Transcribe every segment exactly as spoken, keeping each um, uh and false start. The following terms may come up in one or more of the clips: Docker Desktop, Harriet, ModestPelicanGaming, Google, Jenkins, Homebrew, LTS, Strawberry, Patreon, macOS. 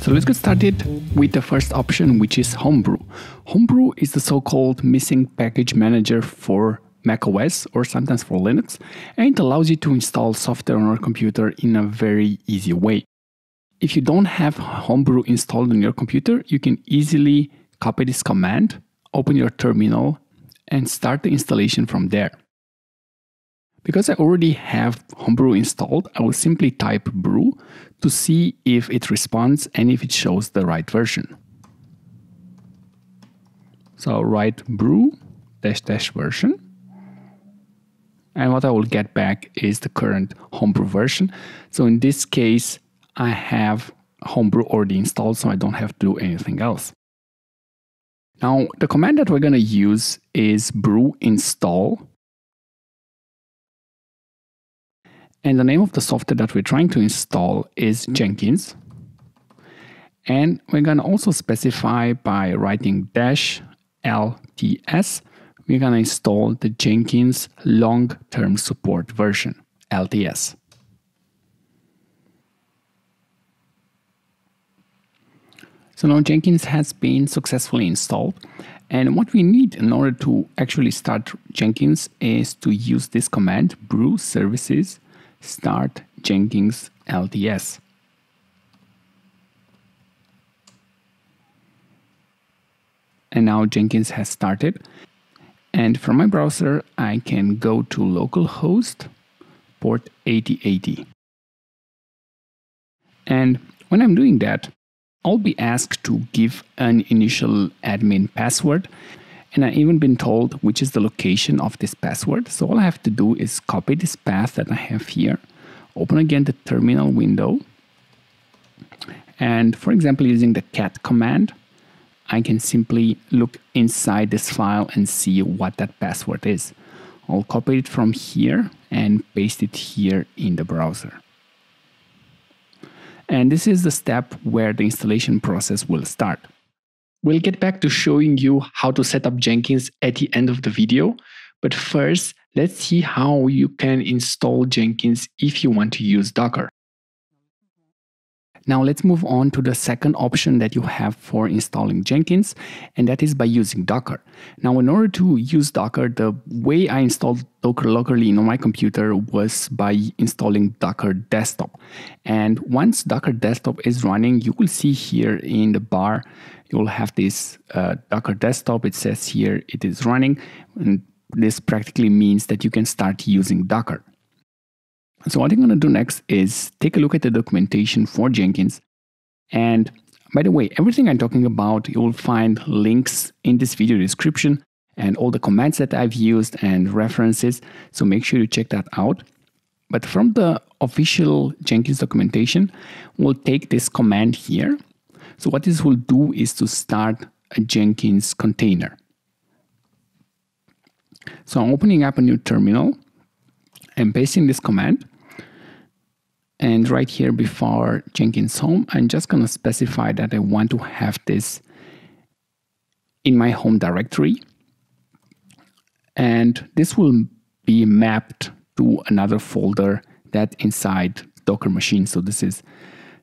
So let's get started with the first option, which is Homebrew. Homebrew is the so-called missing package manager for macOS or sometimes for Linux, and it allows you to install software on your computer in a very easy way. If you don't have Homebrew installed on your computer, you can easily copy this command, open your terminal, and start the installation from there. Because I already have Homebrew installed, I will simply type brew to see if it responds and if it shows the right version. So I'll write brew dash dash version. And what I will get back is the current Homebrew version. So in this case, I have Homebrew already installed, so I don't have to do anything else. Now, the command that we're going to use is brew install. And the name of the software that we're trying to install is Jenkins. And we're going to also specify by writing dash L T S, we're going to install the Jenkins long-term support version, L T S. So now Jenkins has been successfully installed. And what we need in order to actually start Jenkins is to use this command, brew services start Jenkins L T S. And now Jenkins has started. And from my browser, I can go to localhost port eighty eighty. And when I'm doing that, I'll be asked to give an initial admin password. And I've even been told which is the location of this password. So all I have to do is copy this path that I have here, open again the terminal window. And for example, using the cat command, I can simply look inside this file and see what that password is. I'll copy it from here and paste it here in the browser. And this is the step where the installation process will start. We'll get back to showing you how to set up Jenkins at the end of the video. But first, let's see how you can install Jenkins if you want to use Docker. Now let's move on to the second option that you have for installing Jenkins, and that is by using Docker. Now, in order to use Docker, the way I installed Docker locally on my computer was by installing Docker Desktop. And once Docker Desktop is running, you will see here in the bar, you'll have this uh, Docker Desktop. It says here it is running, and this practically means that you can start using Docker. So what I'm going to do next is take a look at the documentation for Jenkins. And by the way, everything I'm talking about, you will find links in this video description and all the commands that I've used and references. So make sure you check that out. But from the official Jenkins documentation, we'll take this command here. So what this will do is to start a Jenkins container. So I'm opening up a new terminal and pasting this command. And right here before Jenkins home, I'm just going to specify that I want to have this in my home directory. And this will be mapped to another folder that's inside Docker machine. So this is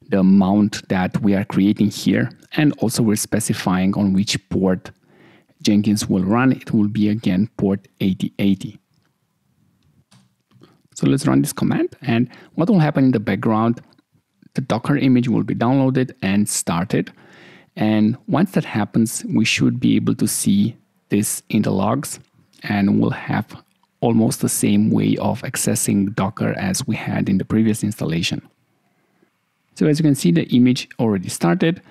the amount that we are creating here. And also we're specifying on which port Jenkins will run. It will be again port eighty eighty. So let's run this command, and what will happen in the background, the Docker image will be downloaded and started. And once that happens, we should be able to see this in the logs, and we'll have almost the same way of accessing Docker as we had in the previous installation. So as you can see, the image already started,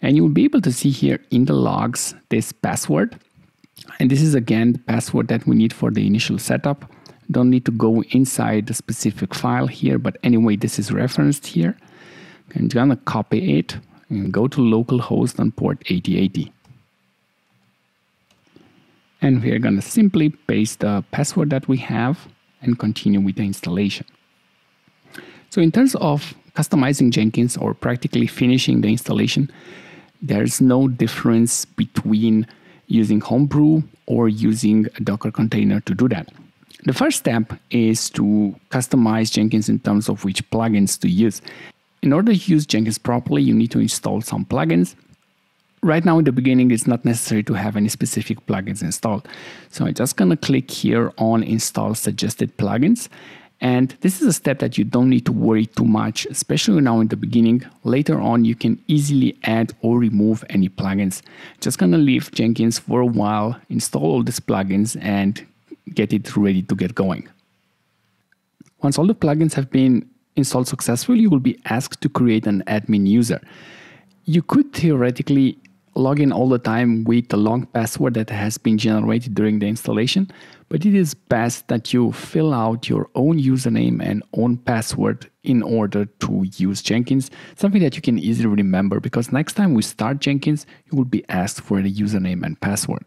and you'll be able to see here in the logs this password. And this is again the password that we need for the initial setup. Don't need to go inside the specific file here, but anyway, this is referenced here. I'm gonna copy it and go to localhost on port eighty eighty. And we're gonna simply paste the password that we have and continue with the installation. So in terms of customizing Jenkins or practically finishing the installation, there's no difference between using Homebrew or using a Docker container to do that. The first step is to customize Jenkins in terms of which plugins to use. In order to use Jenkins properly, you need to install some plugins. Right now in the beginning, it's not necessary to have any specific plugins installed. So I'm just gonna click here on Install Suggested Plugins. And this is a step that you don't need to worry too much, especially now in the beginning. Later on, you can easily add or remove any plugins. Just gonna leave Jenkins for a while, install all these plugins and get it ready to get going. Once all the plugins have been installed successfully, you will be asked to create an admin user. You could theoretically log in all the time with a long password that has been generated during the installation, but it is best that you fill out your own username and own password in order to use Jenkins, something that you can easily remember, because next time we start Jenkins, you will be asked for the username and password.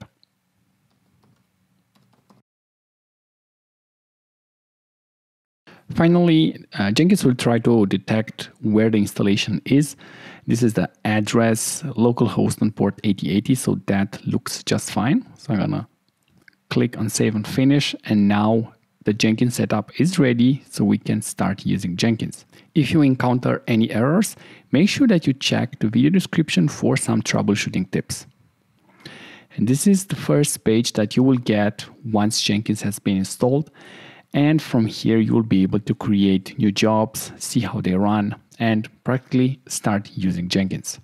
Finally, uh, Jenkins will try to detect where the installation is. This is the address, localhost on port eighty eighty, so that looks just fine. So I'm gonna click on Save and Finish, and now the Jenkins setup is ready, so we can start using Jenkins. If you encounter any errors, make sure that you check the video description for some troubleshooting tips. And this is the first page that you will get once Jenkins has been installed. And from here, you will be able to create new jobs, see how they run, and practically start using Jenkins.